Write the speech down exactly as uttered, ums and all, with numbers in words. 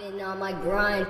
Been on my grind.